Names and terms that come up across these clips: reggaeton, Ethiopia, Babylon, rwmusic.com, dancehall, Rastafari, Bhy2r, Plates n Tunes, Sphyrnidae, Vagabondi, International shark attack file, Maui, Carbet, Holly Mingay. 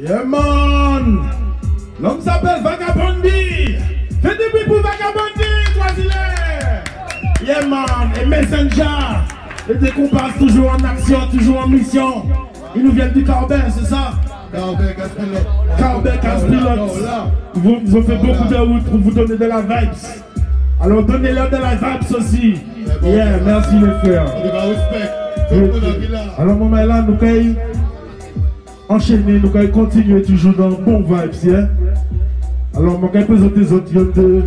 Yeah man, l'homme s'appelle Vagabondi. Fais du bruit pour Vagabondi, Troisilet. Yeah man, et Messenger. Et dès qu'on passe toujours en action, toujours en mission. Ils nous viennent du Carbet, c'est ça? Carbet, casse-pilote. Carbet, casse-pilote. Ils ont fait beaucoup de routes pour vous donner de la vibes. Alors donnez-leur de la vibes aussi. Yeah, merci les frères. Alors mon là, nous allons enchaîner, nous allons continuer toujours dans bon vibes. Yeah? Alors je vais présenter les autres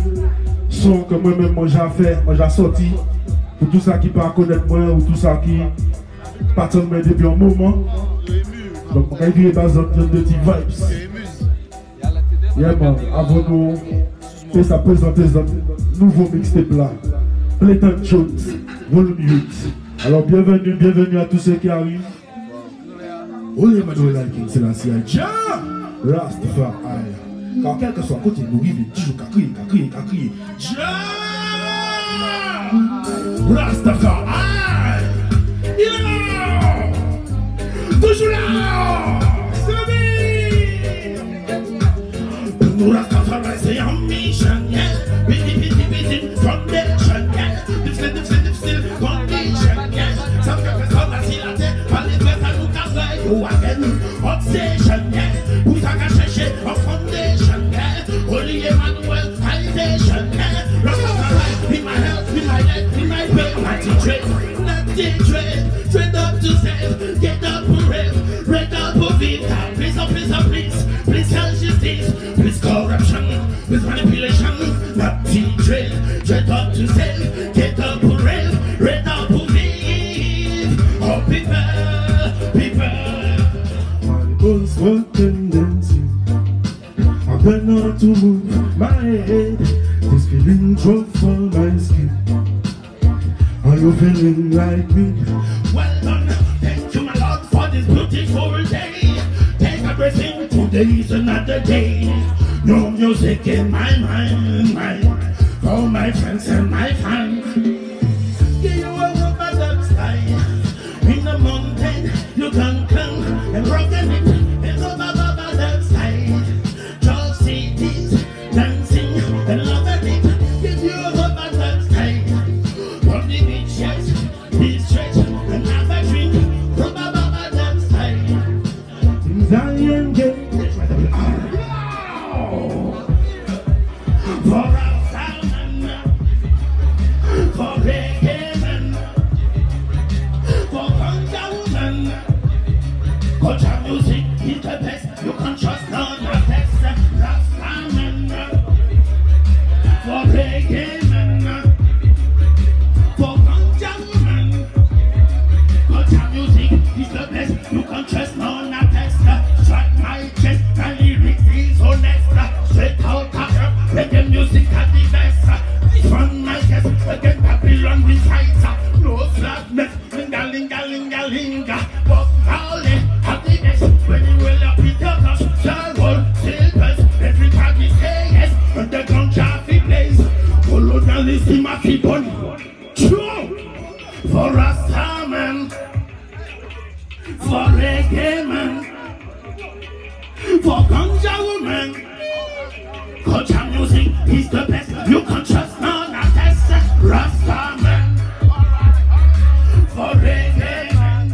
sons que moi-même j'ai fait, j'ai sorti. Pour tout ça qui ne connaît pas ou tout ça qui partent de moi depuis un moment. Donc on va écrire dans un de petits vibes. Yeah man, avant nous, et ça présente un nouveau mixtape là. Plates n Tunes, volume 8. Alors bienvenue, bienvenue à tous ceux qui arrivent. Olé Madou Liking, c'est la CIA. Rastafari. Quand quel que soit côté, nous vivons toujours qu'à crier, qu'à crier, qu'à crier. Rastafari, il est là, toujours là, c'est lui. Nous Rastafari, c'est un missionnaire, petit petit petit foundation, difficile difficile difficile condition, ça fait que ça la silate, pas les traits à nous casser ou à nous obsession, pour ça qu'à chercher en foundation, relié Manuel, foundation, Rastafari, in my health, in my life. Straight up to save, get up for rest, red up for feet. Please, oh please, oh please, please help justice, please corruption, please manipulation. Not team trade, straight up to save, get up for rest, red up for feet. Oh people, people. My bones were dancing, I went on to move my head. This feeling drove for my skin. Are you feeling like me? Well done, thank you my Lord for this beautiful day. Take a blessing, today is another day. No music in my mind, mind. For my friends and my family. Give you a rubber duck style. In the mountain, you can come and rock and it. In the rubber duck style. Just see this, dancing and love and it. Give you a rubber duck style. Be stretched and have a drink from a Baba Dance time. Zion game, for our sound, for reggae man, for countdown man. Culture music is the best, you can't trust none of this. Rasta man, for reggae. You can't trust no one test. Strike my chest, the lyrics is honest. Straight out of her, reggae music at the best. This one my guest, again Babylon with heights. No slackness, linga linga linga linga. But only at the best. When you will up with your cups, the world silvers. Every time you say yes, and the ganja fi blaze. Colonialism a fi burn. True, for us amen. For reggae man, for ganja woman, culture music is the best. You can't trust none of this. Rasta man, for reggae man.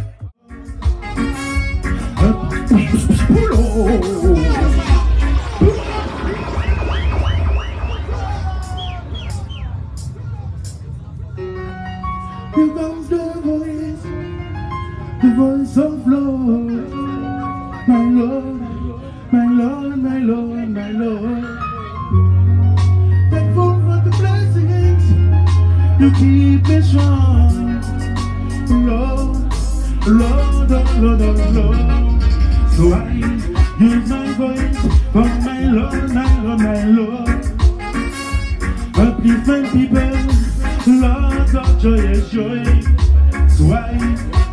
Here comes the voice. The voice of Lord, my Lord, my Lord, my Lord, my Lord. Thankful for the blessings you keep me strong. Lord, Lord, oh Lord, oh Lord. So I use my voice for my Lord, my Lord, my Lord. Uplift my people, Lord of joy and joy. So I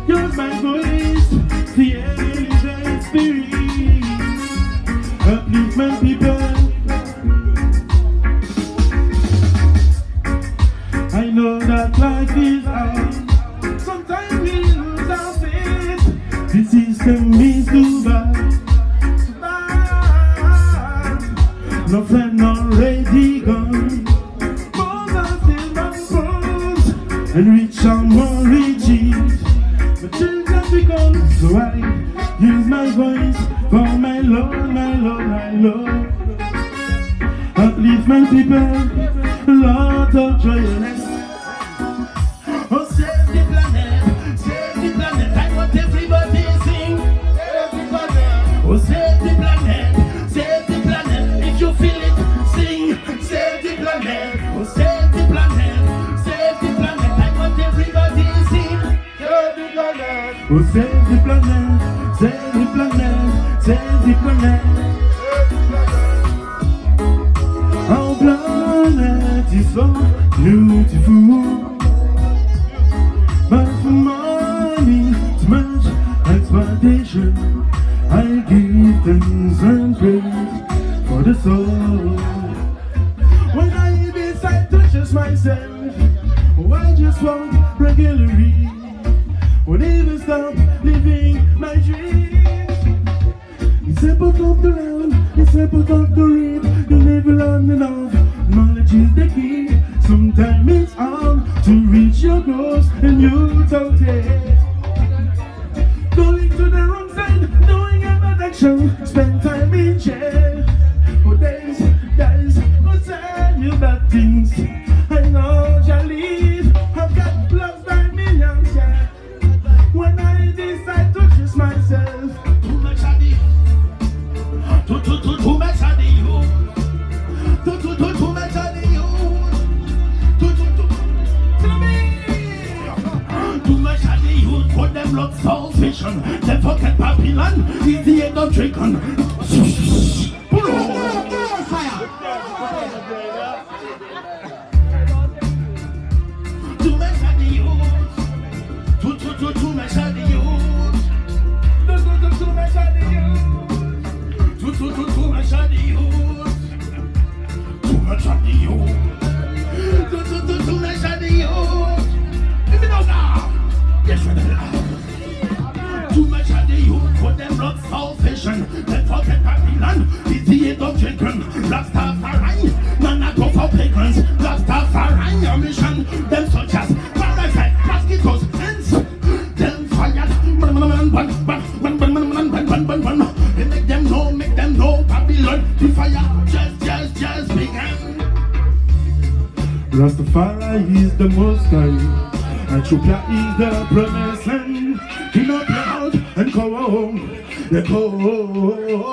use my voice, the ancient spirit. Uplift my people. I know that life is hard. Sometimes we lose our faith. The system is too bad. my voice for my Lord, my Lord, my Lord. Uplift my people, Lord of joyousness. Oh, save the planet, save the planet. I want everybody to sing. Save the planet. Oh, save the planet, save the planet. If you feel it, sing. Save the planet. Oh, save the planet, save the planet. I want everybody to sing. Save the planet. Oh, save the planet, save the planet, save the planet. It's so beautiful, but for money too much exploitation. I give thanks and praise for the soul. When I decide to trust myself, I just want regularly. Would even stop living my dreams. It's simple talk to learn, it's simple talk to read. You never learn enough. Knowledge is the key. Sometimes it's hard to reach your goals and you don't care. Going to the wrong side, knowing about action. Spend time in jail. Oh, guys, who tell you bad things? I know Jaleel. I've got love by millions, yeah. When I decide to choose myself, too much adi, too much adi, oh. Too much on you. Too much on the youth. For them love salvation. They forget Babylon is the end of Dragon. Too much on the youth. Too much on the youth. Too much on the youth. Too much on the youth. Too much of the youth. Too much of the youth. Let me know now. Yes, we're the too much of the youth. For them love salvation. They forget Babylon is the end of Jacob. Rastafari, none go for pagans. Rastafari, your mission. Them such as parasites, mosquitoes, ants. Them fired. Make them know Babylon. The fire just began. Rastafari is the most high. Ethiopia is the promised land. Clean up your house and go home. They go home.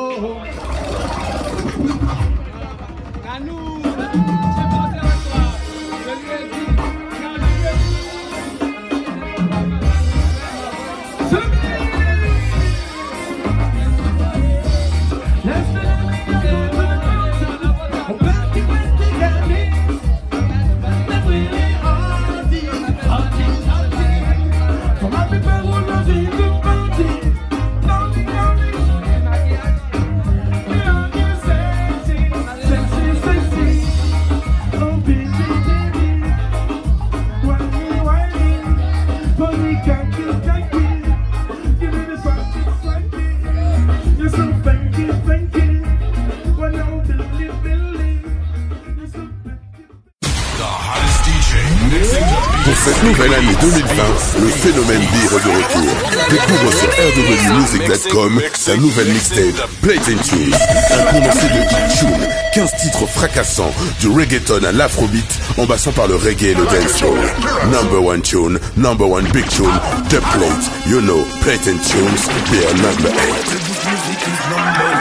Pour cette nouvelle année 2020, le phénomène Bhy2r est de retour. Découvre sur rwmusic.com sa nouvelle mixtape Plates n Tunes. Un condensé de deep tunes, 15 titres fracassants, du reggaeton à l'afrobeat, en passant par le reggae et le dancehall. #1 tune, #1 big tune, the plate, you know, Plates n Tunes, they are #8.